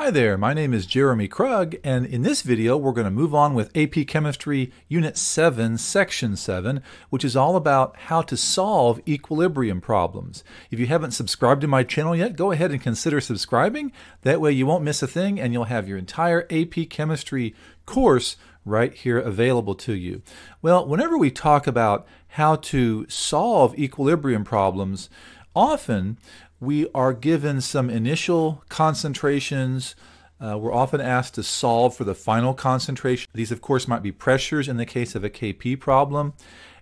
Hi there, my name is Jeremy Krug, and in this video we're going to move on with AP Chemistry Unit 7, Section 7, which is all about how to solve equilibrium problems. If you haven't subscribed to my channel yet, go ahead and consider subscribing. That way you won't miss a thing and you'll have your entire AP Chemistry course right here available to you. Well, whenever we talk about how to solve equilibrium problems, often we are given some initial concentrations. We're often asked to solve for the final concentration. These, of course, might be pressures in the case of a Kp problem.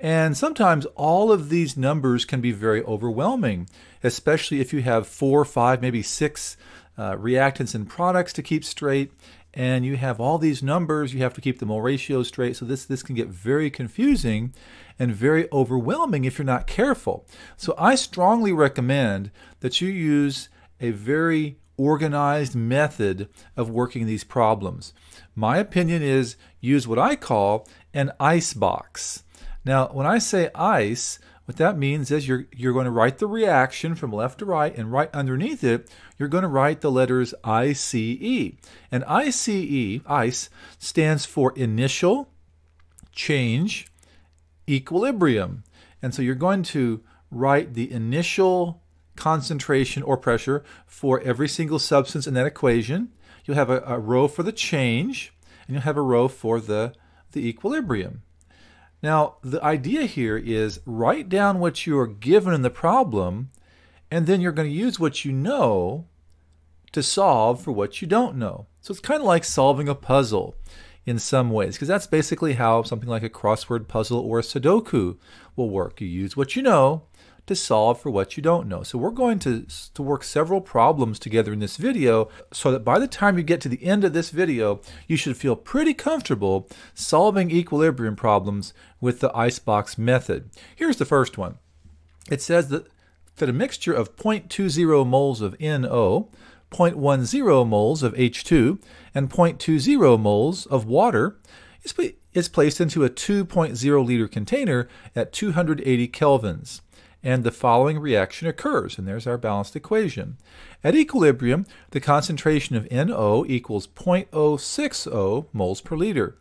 And sometimes all of these numbers can be very overwhelming, especially if you have 4, 5, maybe 6 reactants and products to keep straight. And you have all these numbers, you have to keep the mole ratio straight, so this can get very confusing and very overwhelming if you're not careful. So I strongly recommend that you use a very organized method of working these problems. My opinion is use what I call an ICE box. Now, when I say ICE, what that means is you're going to write the reaction from left to right, and right underneath it, you're going to write the letters ICE. And ICE, ICE, stands for Initial Change Equilibrium. And so you're going to write the initial concentration or pressure for every single substance in that equation. You'll have a row for the change, and you'll have a row for the equilibrium. Now, the idea here is write down what you are given in the problem, and then you're going to use what you know to solve for what you don't know. So it's kind of like solving a puzzle in some ways, because that's basically how something like a crossword puzzle or a Sudoku will work. You use what you know to solve for what you don't know. So we're going to work several problems together in this video, so that by the time you get to the end of this video, you should feel pretty comfortable solving equilibrium problems with the icebox method. Here's the first one. It says that a mixture of 0.20 moles of NO, 0.10 moles of H2, and 0.20 moles of water is placed into a 2.0 liter container at 280 kelvins. And the following reaction occurs, and there's our balanced equation. At equilibrium, the concentration of NO equals 0.060 moles per liter.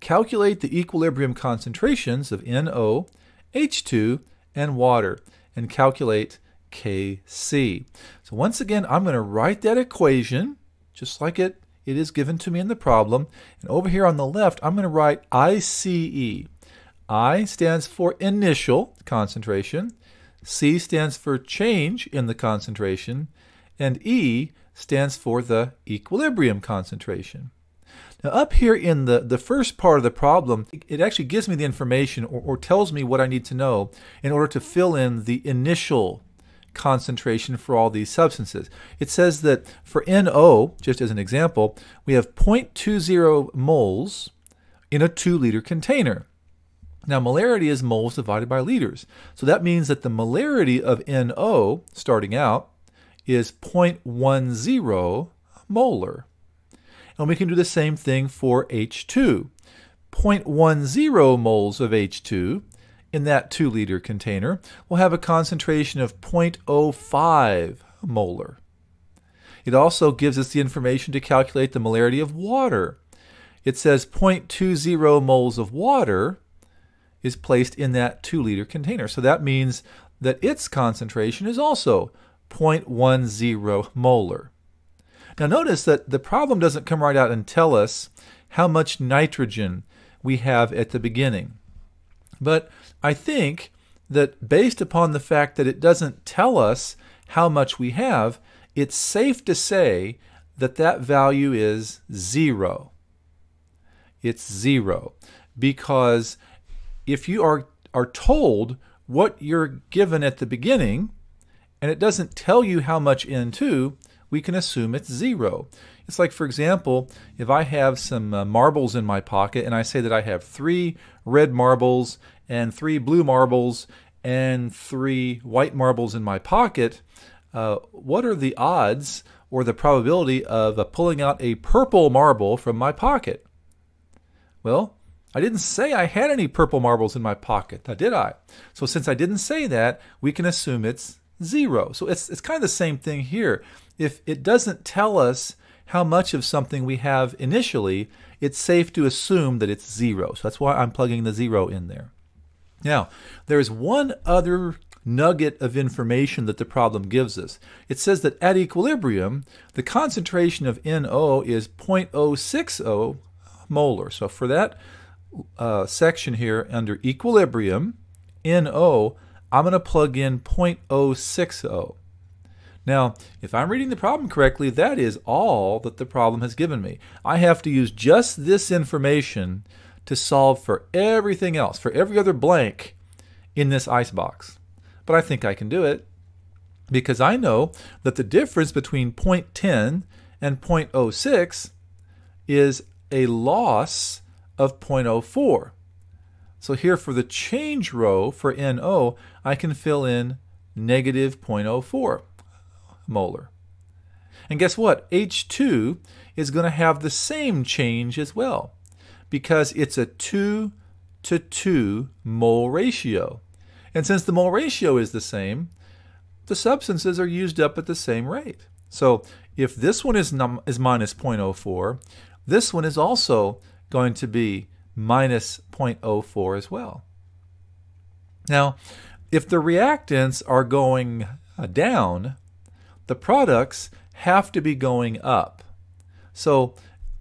Calculate the equilibrium concentrations of NO, H2, and water, and calculate Kc. So once again, I'm going to write that equation just like it is given to me in the problem. And over here on the left, I'm going to write ICE. I stands for initial concentration, C stands for change in the concentration, and E stands for the equilibrium concentration. Now up here in the first part of the problem, it actually gives me the information or tells me what I need to know in order to fill in the initial concentration for all these substances. It says that for NO, just as an example, we have 0.20 moles in a 2-liter container. Now, molarity is moles divided by liters. So that means that the molarity of NO, starting out, is 0.10 molar. And we can do the same thing for H2. 0.10 moles of H2 in that 2-liter container will have a concentration of 0.05 molar. It also gives us the information to calculate the molarity of water. It says 0.20 moles of water is placed in that 2-liter container. So that means that its concentration is also 0.10 molar. Now notice that the problem doesn't come right out and tell us how much nitrogen we have at the beginning. But I think that based upon the fact that it doesn't tell us how much we have, it's safe to say that that value is 0. It's 0 because if you are told what you're given at the beginning, and it doesn't tell you how much N2, we can assume it's 0. It's like, for example, if I have some marbles in my pocket, and I say that I have 3 red marbles, and 3 blue marbles, and 3 white marbles in my pocket, what are the odds or the probability of pulling out a purple marble from my pocket? Well, I didn't say I had any purple marbles in my pocket, now did I? So since I didn't say that, we can assume it's 0. So it's kind of the same thing here. If it doesn't tell us how much of something we have initially, it's safe to assume that it's zero. So that's why I'm plugging the zero in there. Now, there is one other nugget of information that the problem gives us. It says that at equilibrium, the concentration of NO is 0.060 molar. So for that section here under equilibrium, NO, I'm going to plug in 0.060. Now, if I'm reading the problem correctly, that is all that the problem has given me. I have to use just this information to solve for everything else, for every other blank in this ice box. But I think I can do it because I know that the difference between 0.10 and 0.06 is a loss of 0.04. So here for the change row for NO, I can fill in negative 0.04. molar. And guess what? H2 is going to have the same change as well because it's a 2 to 2 mole ratio. And since the mole ratio is the same, the substances are used up at the same rate. So if this one is minus 0.04, this one is also going to be minus 0.04 as well. Now, if the reactants are going down, the products have to be going up. So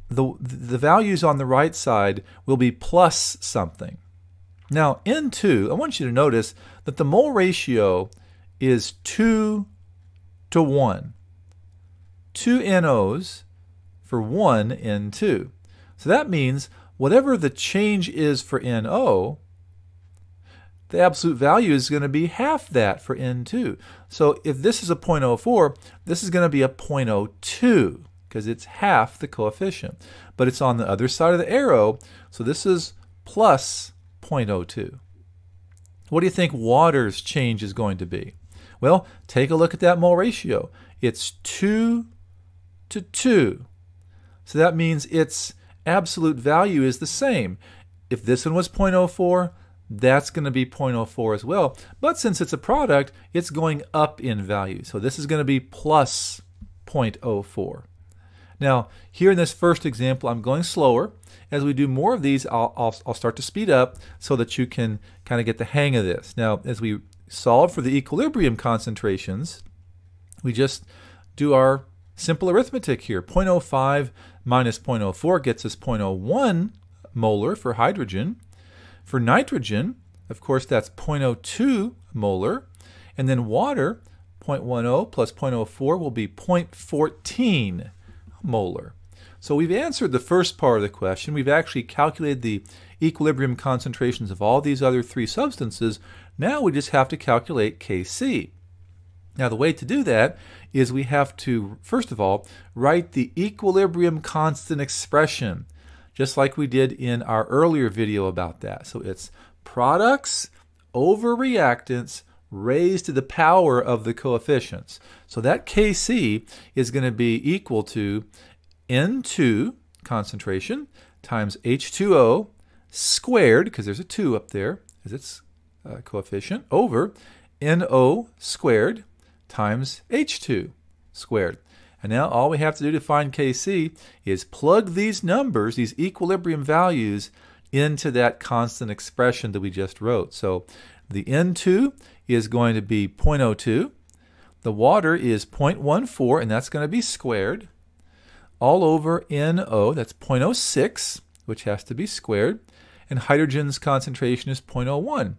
the values on the right side will be plus something. Now N2, I want you to notice that the mole ratio is 2 to 1. 2 NOs for 1 N2. So that means whatever the change is for NO, the absolute value is going to be half that for N2. So if this is a 0.04, this is going to be a 0.02 because it's half the coefficient. But it's on the other side of the arrow, so this is plus 0.02. What do you think water's change is going to be? Well, take a look at that mole ratio. It's 2 to 2. So that means its absolute value is the same. If this one was 0.04, that's going to be 0.04 as well. But since it's a product, it's going up in value. So this is going to be plus 0.04. Now, here in this first example, I'm going slower. As we do more of these, I'll start to speed up so that you can kind of get the hang of this. Now, as we solve for the equilibrium concentrations, we just do our simple arithmetic here. 0.05 minus 0.04 gets us 0.01 molar for hydrogen. For nitrogen, of course, that's 0.02 molar. And then water, 0.10 plus 0.04 will be 0.14 molar. So we've answered the first part of the question. We've actually calculated the equilibrium concentrations of all these other three substances. Now we just have to calculate Kc. Now the way to do that is we have to, first of all, write the equilibrium constant expression, just like we did in our earlier video about that. So it's products over reactants raised to the power of the coefficients. So that Kc is going to be equal to N2 concentration times H2O squared, because there's a 2 up there as its coefficient, over NO squared times H2 squared. And now all we have to do to find Kc is plug these numbers, these equilibrium values, into that constant expression that we just wrote. So the N2 is going to be 0.02. The water is 0.14, and that's going to be squared. All over NO, that's 0.06, which has to be squared. And hydrogen's concentration is 0.01.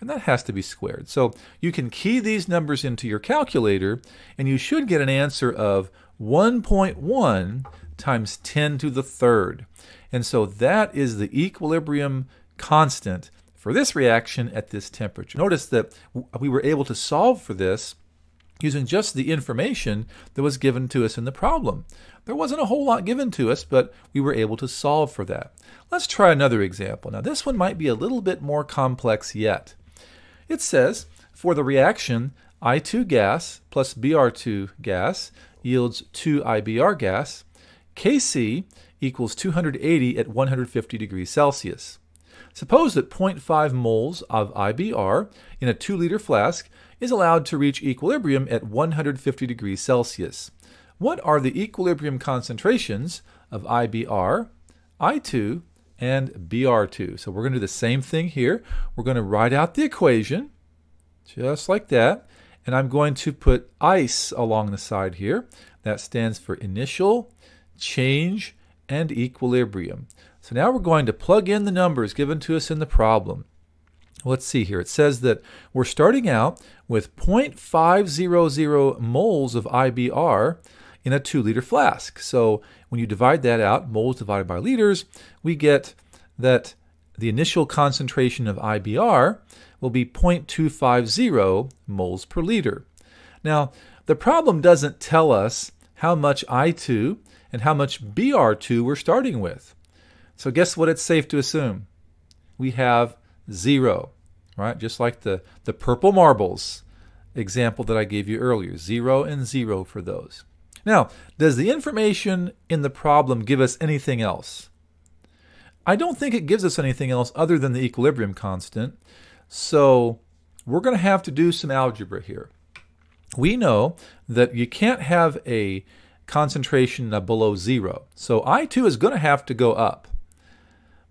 And that has to be squared. So you can key these numbers into your calculator, and you should get an answer of 1.1 times 10 to the third. And so that is the equilibrium constant for this reaction at this temperature. Notice that we were able to solve for this using just the information that was given to us in the problem. There wasn't a whole lot given to us, but we were able to solve for that. Let's try another example. Now this one might be a little bit more complex yet. It says, for the reaction, I2 gas plus Br2 gas yields 2 IBr gas. Kc equals 280 at 150 degrees Celsius. Suppose that 0.5 moles of IBr in a 2-liter flask is allowed to reach equilibrium at 150 degrees Celsius. what are the equilibrium concentrations of IBr, I2, and Br2? So we're going to do the same thing here. We're going to write out the equation, just like that. And I'm going to put ICE along the side here. That stands for initial, change, and equilibrium. So now we're going to plug in the numbers given to us in the problem. Let's see here. It says that we're starting out with 0.500 moles of IBr in a 2-liter flask. So when you divide that out, moles divided by liters, we get that the initial concentration of IBr will be 0.250 moles per liter. Now, the problem doesn't tell us how much I2 and how much Br2 we're starting with. So guess what it's safe to assume? We have 0, right? Just like the purple marbles example that I gave you earlier. 0 and 0 for those. Now, does the information in the problem give us anything else? I don't think it gives us anything else other than the equilibrium constant. So we're going to have to do some algebra here. We know that you can't have a concentration below 0. So I2 is going to have to go up.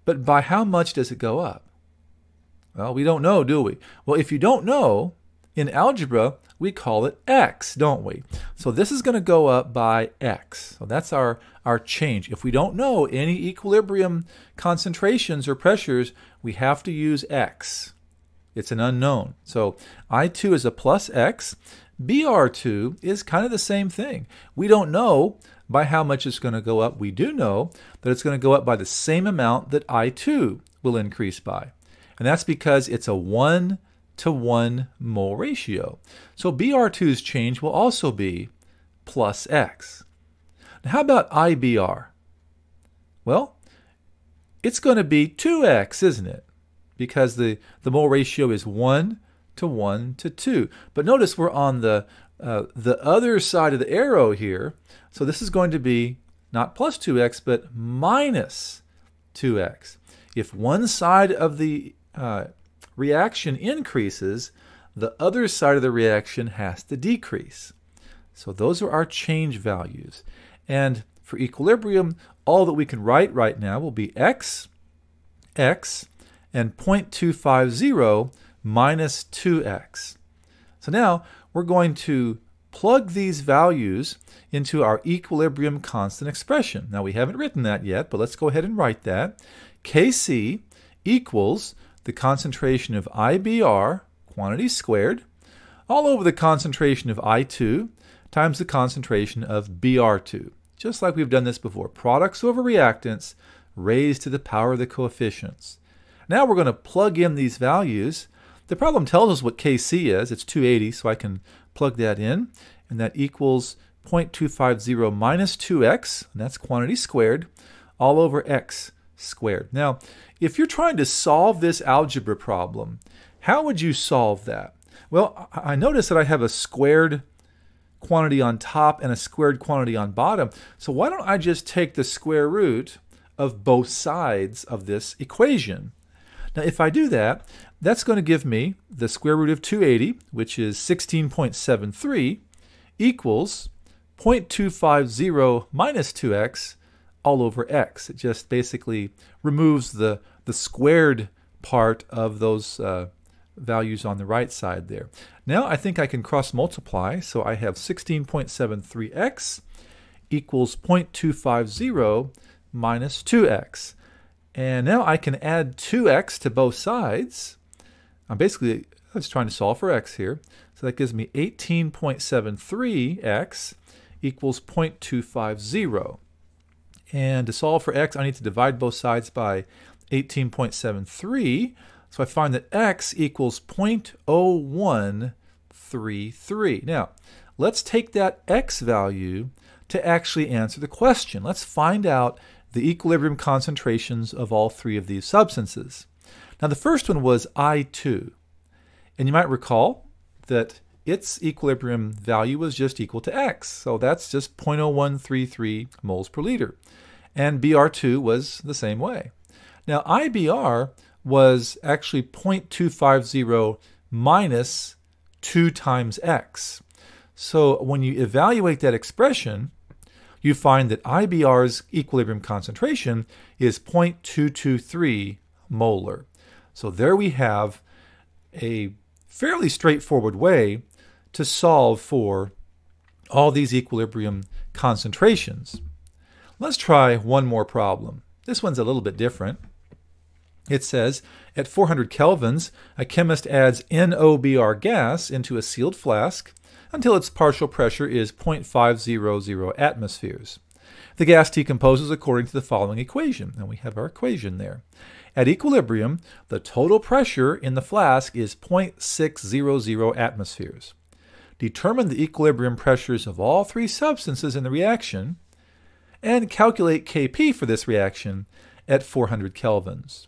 But by how much does it go up? Well, we don't know, do we? Well, if you don't know, in algebra, we call it x, don't we? So this is going to go up by x. So that's our change. If we don't know any equilibrium concentrations or pressures, we have to use x. It's an unknown. So I2 is a plus x. Br2 is kind of the same thing. We don't know by how much it's going to go up. We do know that it's going to go up by the same amount that I2 will increase by. And that's because it's a 1-to-1 mole ratio. So Br2's change will also be plus x. Now how about IBr? Well, it's going to be 2x, isn't it? Because the mole ratio is 1 to 1 to 2. But notice we're on the other side of the arrow here. So this is going to be not plus 2x, but minus 2x. If one side of the reaction increases, the other side of the reaction has to decrease. So those are our change values. And for equilibrium, all that we can write right now will be x, x, and 0.250 minus 2x. So now we're going to plug these values into our equilibrium constant expression. Now we haven't written that yet, but let's go ahead and write that. Kc equals the concentration of IBr, quantity squared, all over the concentration of I2 times the concentration of Br2. Just like we've done this before, products over reactants raised to the power of the coefficients. Now we're going to plug in these values. The problem tells us what Kc is. It's 280, so I can plug that in. And that equals 0.250 minus 2x, and that's quantity squared, all over x squared. Now, if you're trying to solve this algebra problem, how would you solve that? Well, I notice that I have a squared quantity on top and a squared quantity on bottom. So why don't I just take the square root of both sides of this equation? Now, if I do that, that's going to give me the square root of 280, which is 16.73, equals 0.250 minus 2x all over x. It just basically removes the squared part of those values on the right side there. Now I think I can cross multiply, so I have 16.73x equals 0.250 minus 2x. And now I can add 2x to both sides. I was trying to solve for x here. So that gives me 18.73x equals 0.250. And to solve for x, I need to divide both sides by 18.73. So I find that x equals 0.0133. Now, let's take that x value to actually answer the question. Let's find out the equilibrium concentrations of all three of these substances. Now, the first one was I2. And you might recall that its equilibrium value was just equal to x. So that's just 0.0133 moles per liter. And Br2 was the same way. Now IBr was actually 0.250 minus 2 times x. So when you evaluate that expression, you find that IBr's equilibrium concentration is 0.223 molar. So there we have a fairly straightforward way to solve for all these equilibrium concentrations. Let's try one more problem. This one's a little bit different. It says, at 400 kelvins, a chemist adds NOBr gas into a sealed flask until its partial pressure is 0.500 atmospheres. The gas decomposes according to the following equation, and we have our equation there. At equilibrium, the total pressure in the flask is 0.600 atmospheres. Determine the equilibrium pressures of all three substances in the reaction, and calculate Kp for this reaction at 400 kelvins.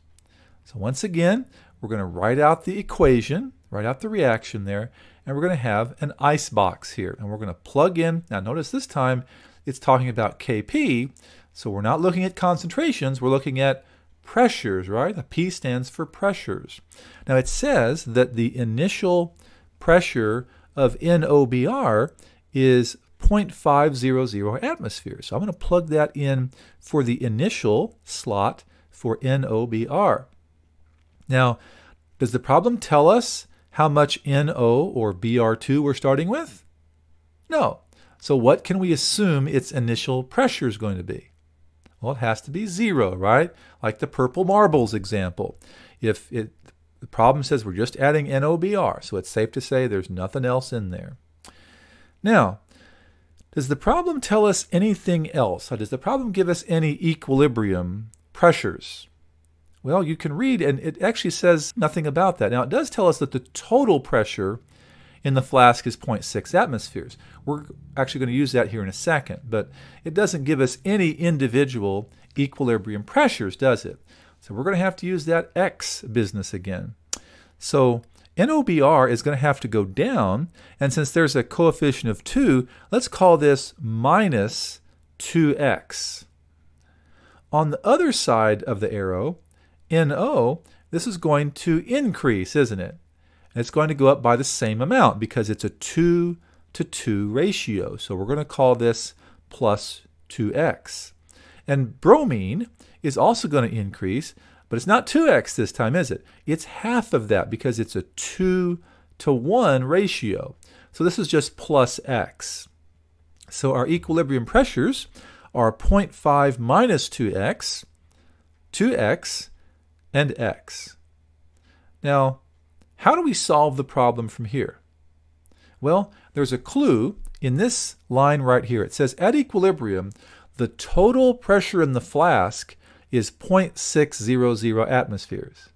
So once again, we're going to write out the equation, write out the reaction there, and we're going to have an ice box here. And we're going to plug in, now notice this time it's talking about Kp, so we're not looking at concentrations, we're looking at pressures, right? The P stands for pressures. Now it says that the initial pressure of NOBr is 0.500 atmospheres. So I'm going to plug that in for the initial slot for NOBr. Now, does the problem tell us how much NO or Br2 we're starting with? No. So what can we assume its initial pressure is going to be? Well, it has to be zero, right? Like the purple marbles example. If the problem says we're just adding NOBr, so it's safe to say there's nothing else in there. Now, does the problem tell us anything else? Or does the problem give us any equilibrium pressures? Well, you can read, and it actually says nothing about that. Now, it does tell us that the total pressure in the flask is 0.6 atmospheres. We're actually going to use that here in a second, but it doesn't give us any individual equilibrium pressures, does it? So we're going to have to use that X business again. So NOBr is going to have to go down, and since there's a coefficient of 2, let's call this minus 2x. On the other side of the arrow, NO, this is going to increase, isn't it? And it's going to go up by the same amount because it's a 2 to 2 ratio. So we're going to call this plus 2x. And bromine is also going to increase, but it's not 2x this time, is it? It's half of that because it's a 2 to 1 ratio. So this is just plus x. So our equilibrium pressures are 0.5 minus 2x, 2x, and x. Now, how do we solve the problem from here? Well, there's a clue in this line right here. It says, at equilibrium, the total pressure in the flask is 0.600 atmospheres.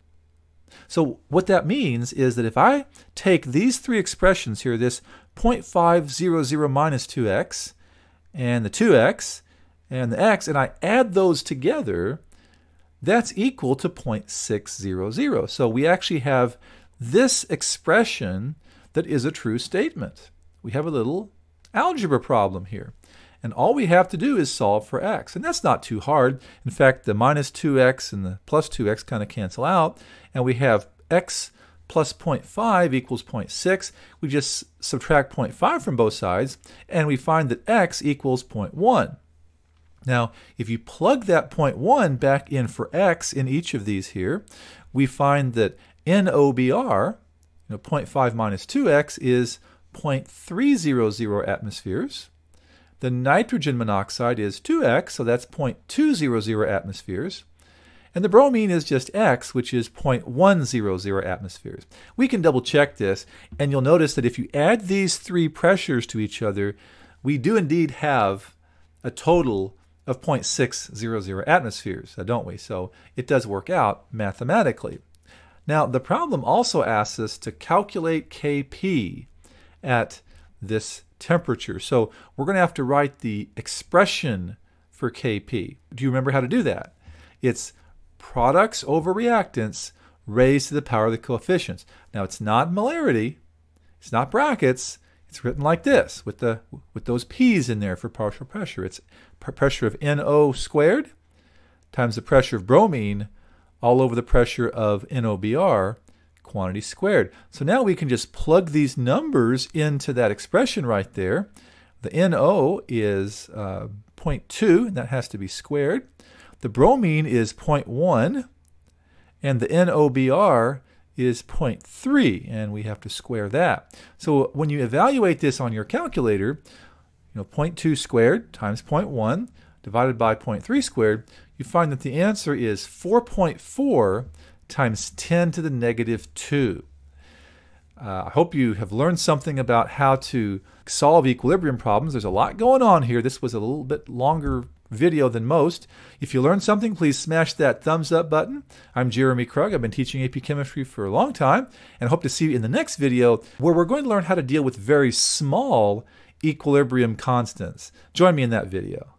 So what that means is that if I take these three expressions here, this 0.500 minus 2x, and the 2x, and the x, and I add those together, that's equal to 0.600. So we actually have this expression that is a true statement. We have a little algebra problem here. And all we have to do is solve for x. And that's not too hard. In fact, the minus 2x and the plus 2x kind of cancel out. And we have x plus 0.5 equals 0.6. We just subtract 0.5 from both sides. And we find that x equals 0.1. Now, if you plug that 0.1 back in for x in each of these here, we find that NOBr, 0.5 minus 2x, is 0.300 atmospheres. The nitrogen monoxide is 2x, so that's 0.200 atmospheres. And the bromine is just x, which is 0.100 atmospheres. We can double check this, and you'll notice that if you add these three pressures to each other, we do indeed have a total of 0.600 atmospheres, don't we? So it does work out mathematically. Now, the problem also asks us to calculate Kp at this temperature. So we're going to have to write the expression for Kp. Do you remember how to do that? It's products over reactants raised to the power of the coefficients. Now, it's not molarity. It's not brackets. It's written like this, with those P's in there for partial pressure. It's pressure of NO squared times the pressure of bromine all over the pressure of NOBr, quantity squared. So now we can just plug these numbers into that expression right there. The NO is 0.2, and that has to be squared. The bromine is 0.1, and the NOBr is 0.3, and we have to square that. So when you evaluate this on your calculator, 0.2 squared times 0.1 divided by 0.3 squared, you find that the answer is 4.4 times 10 to the negative 2. I hope you have learned something about how to solve equilibrium problems. There's a lot going on here. This was a little bit longer video than most. If you learned something, please smash that thumbs up button. I'm Jeremy Krug. I've been teaching AP Chemistry for a long time, and hope to see you in the next video where we're going to learn how to deal with very small equilibrium constants. Join me in that video.